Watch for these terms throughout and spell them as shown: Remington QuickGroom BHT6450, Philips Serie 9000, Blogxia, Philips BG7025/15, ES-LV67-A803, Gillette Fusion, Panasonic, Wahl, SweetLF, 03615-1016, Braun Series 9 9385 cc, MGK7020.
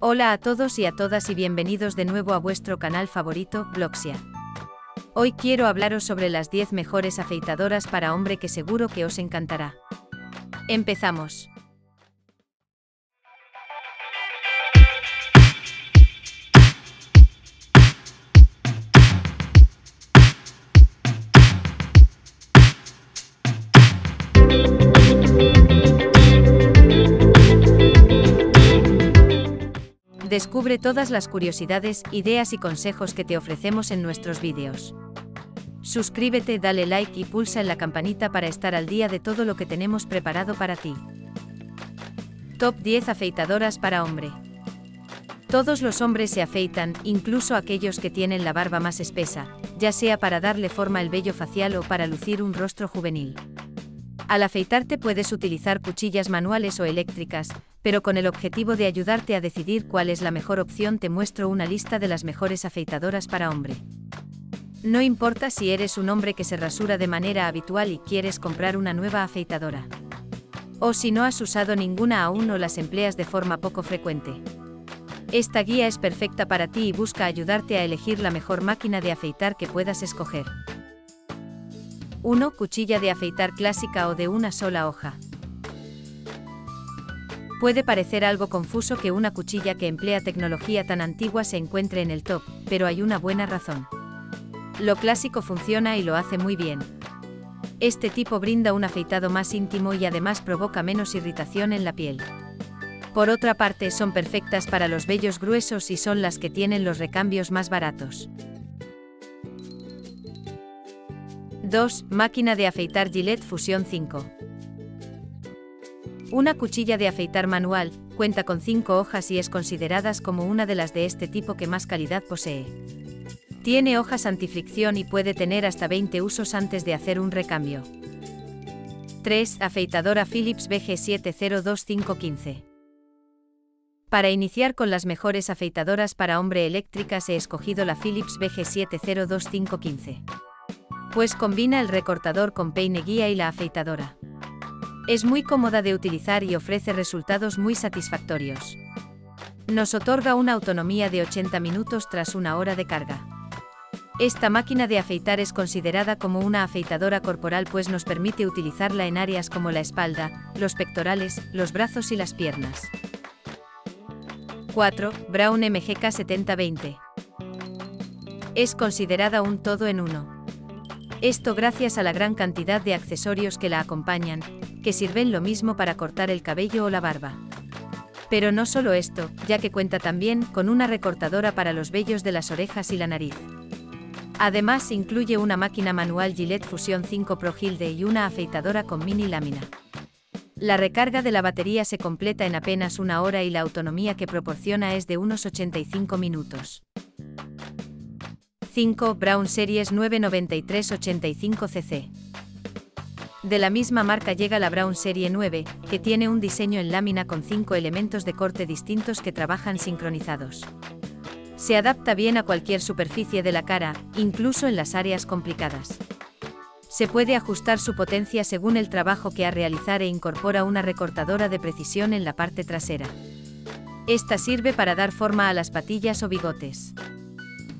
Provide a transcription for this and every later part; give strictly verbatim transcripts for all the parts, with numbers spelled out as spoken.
Hola a todos y a todas y bienvenidos de nuevo a vuestro canal favorito, Blogxia. Hoy quiero hablaros sobre las diez mejores afeitadoras para hombre que seguro que os encantará. ¡Empezamos! Descubre todas las curiosidades, ideas y consejos que te ofrecemos en nuestros vídeos. Suscríbete, dale like y pulsa en la campanita para estar al día de todo lo que tenemos preparado para ti. Top diez afeitadoras para hombre. Todos los hombres se afeitan, incluso aquellos que tienen la barba más espesa, ya sea para darle forma al vello facial o para lucir un rostro juvenil. Al afeitarte puedes utilizar cuchillas manuales o eléctricas, pero con el objetivo de ayudarte a decidir cuál es la mejor opción te muestro una lista de las mejores afeitadoras para hombre. No importa si eres un hombre que se rasura de manera habitual y quieres comprar una nueva afeitadora, o si no has usado ninguna aún o las empleas de forma poco frecuente. Esta guía es perfecta para ti y busca ayudarte a elegir la mejor máquina de afeitar que puedas escoger. uno. Cuchilla de afeitar clásica o de una sola hoja. Puede parecer algo confuso que una cuchilla que emplea tecnología tan antigua se encuentre en el top, pero hay una buena razón. Lo clásico funciona y lo hace muy bien. Este tipo brinda un afeitado más íntimo y además provoca menos irritación en la piel. Por otra parte, son perfectas para los vellos gruesos y son las que tienen los recambios más baratos. dos. Máquina de afeitar Gillette Fusion cinco. Una cuchilla de afeitar manual, cuenta con cinco hojas y es considerada como una de las de este tipo que más calidad posee. Tiene hojas antifricción y puede tener hasta veinte usos antes de hacer un recambio. tres. Afeitadora Philips B G siete cero dos cinco uno cinco. Para iniciar con las mejores afeitadoras para hombre eléctricas he escogido la Philips B G siete cero dos cinco uno cinco. Pues combina el recortador con peine guía y la afeitadora. Es muy cómoda de utilizar y ofrece resultados muy satisfactorios. Nos otorga una autonomía de ochenta minutos tras una hora de carga. Esta máquina de afeitar es considerada como una afeitadora corporal pues nos permite utilizarla en áreas como la espalda, los pectorales, los brazos y las piernas. cuatro. Braun M G K siete cero dos cero. Es considerada un todo en uno. Esto gracias a la gran cantidad de accesorios que la acompañan, que sirven lo mismo para cortar el cabello o la barba. Pero no solo esto, ya que cuenta también con una recortadora para los vellos de las orejas y la nariz. Además incluye una máquina manual Gillette Fusion cinco Pro Gilde y una afeitadora con mini lámina. La recarga de la batería se completa en apenas una hora y la autonomía que proporciona es de unos ochenta y cinco minutos. cinco. Braun Series nueve nueve tres ocho cinco cc. De la misma marca llega la Braun Serie nueve, que tiene un diseño en lámina con cinco elementos de corte distintos que trabajan sincronizados. Se adapta bien a cualquier superficie de la cara, incluso en las áreas complicadas. Se puede ajustar su potencia según el trabajo que ha de realizar e incorpora una recortadora de precisión en la parte trasera. Esta sirve para dar forma a las patillas o bigotes.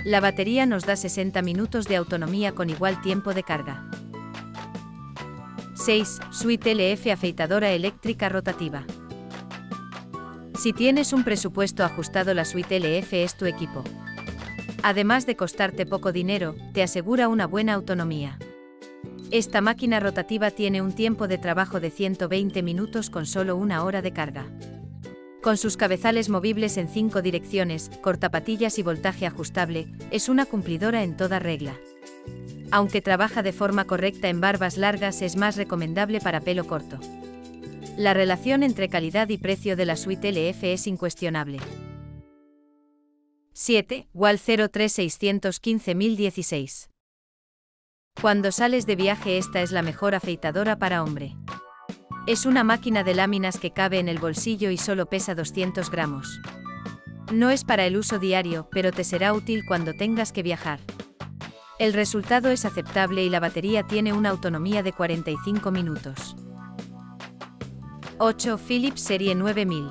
La batería nos da sesenta minutos de autonomía con igual tiempo de carga. seis. SweetLF afeitadora eléctrica rotativa. Si tienes un presupuesto ajustado, la SweetLF es tu equipo. Además de costarte poco dinero, te asegura una buena autonomía. Esta máquina rotativa tiene un tiempo de trabajo de ciento veinte minutos con solo una hora de carga. Con sus cabezales movibles en cinco direcciones, cortapatillas y voltaje ajustable, es una cumplidora en toda regla. Aunque trabaja de forma correcta en barbas largas, es más recomendable para pelo corto. La relación entre calidad y precio de la SweetLF es incuestionable. siete. Wahl cero tres seis uno cinco cero uno seis. Cuando sales de viaje, esta es la mejor afeitadora para hombre. Es una máquina de láminas que cabe en el bolsillo y solo pesa doscientos gramos. No es para el uso diario, pero te será útil cuando tengas que viajar. El resultado es aceptable y la batería tiene una autonomía de cuarenta y cinco minutos. ocho. Philips Serie nueve mil.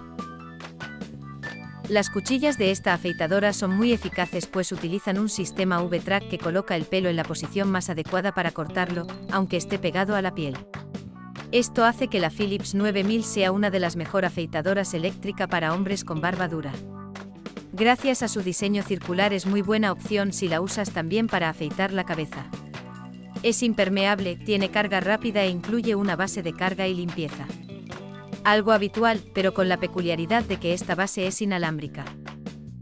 Las cuchillas de esta afeitadora son muy eficaces pues utilizan un sistema V-Track que coloca el pelo en la posición más adecuada para cortarlo, aunque esté pegado a la piel. Esto hace que la Philips nueve mil sea una de las mejor afeitadoras eléctrica para hombres con barba dura. Gracias a su diseño circular es muy buena opción si la usas también para afeitar la cabeza. Es impermeable, tiene carga rápida e incluye una base de carga y limpieza. Algo habitual, pero con la peculiaridad de que esta base es inalámbrica.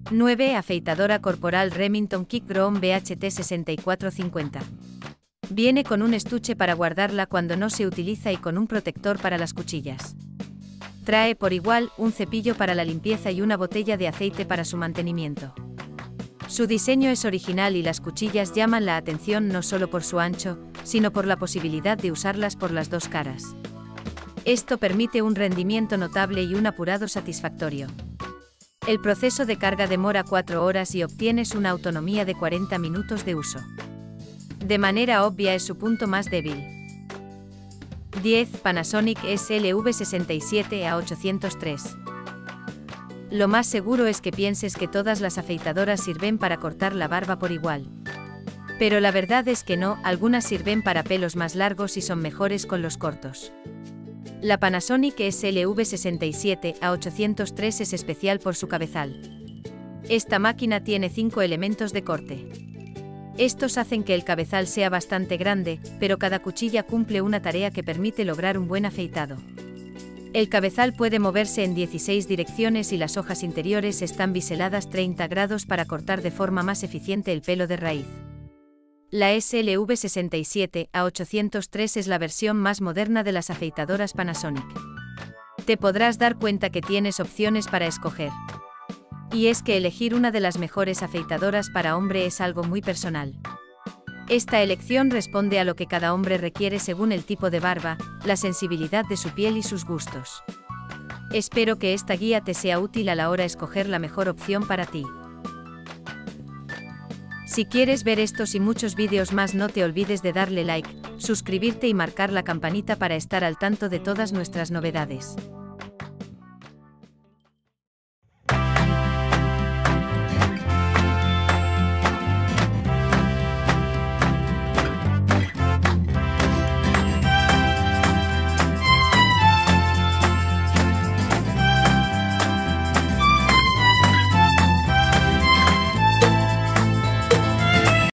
nueve. Afeitadora corporal Remington QuickGroom B H T seis cuatro cinco cero. Viene con un estuche para guardarla cuando no se utiliza y con un protector para las cuchillas. Trae por igual un cepillo para la limpieza y una botella de aceite para su mantenimiento. Su diseño es original y las cuchillas llaman la atención no solo por su ancho, sino por la posibilidad de usarlas por las dos caras. Esto permite un rendimiento notable y un apurado satisfactorio. El proceso de carga demora cuatro horas y obtienes una autonomía de cuarenta minutos de uso. De manera obvia es su punto más débil. diez. Panasonic E S L V sesenta y siete A ochocientos tres. Lo más seguro es que pienses que todas las afeitadoras sirven para cortar la barba por igual. Pero la verdad es que no, algunas sirven para pelos más largos y son mejores con los cortos. La Panasonic E S L V sesenta y siete A ochocientos tres es especial por su cabezal. Esta máquina tiene cinco elementos de corte. Estos hacen que el cabezal sea bastante grande, pero cada cuchilla cumple una tarea que permite lograr un buen afeitado. El cabezal puede moverse en dieciséis direcciones y las hojas interiores están biseladas treinta grados para cortar de forma más eficiente el pelo de raíz. La S L V sesenta y siete A ochocientos tres es la versión más moderna de las afeitadoras Panasonic. Te podrás dar cuenta que tienes opciones para escoger. Y es que elegir una de las mejores afeitadoras para hombre es algo muy personal. Esta elección responde a lo que cada hombre requiere según el tipo de barba, la sensibilidad de su piel y sus gustos. Espero que esta guía te sea útil a la hora de escoger la mejor opción para ti. Si quieres ver estos y muchos vídeos más, no te olvides de darle like, suscribirte y marcar la campanita para estar al tanto de todas nuestras novedades.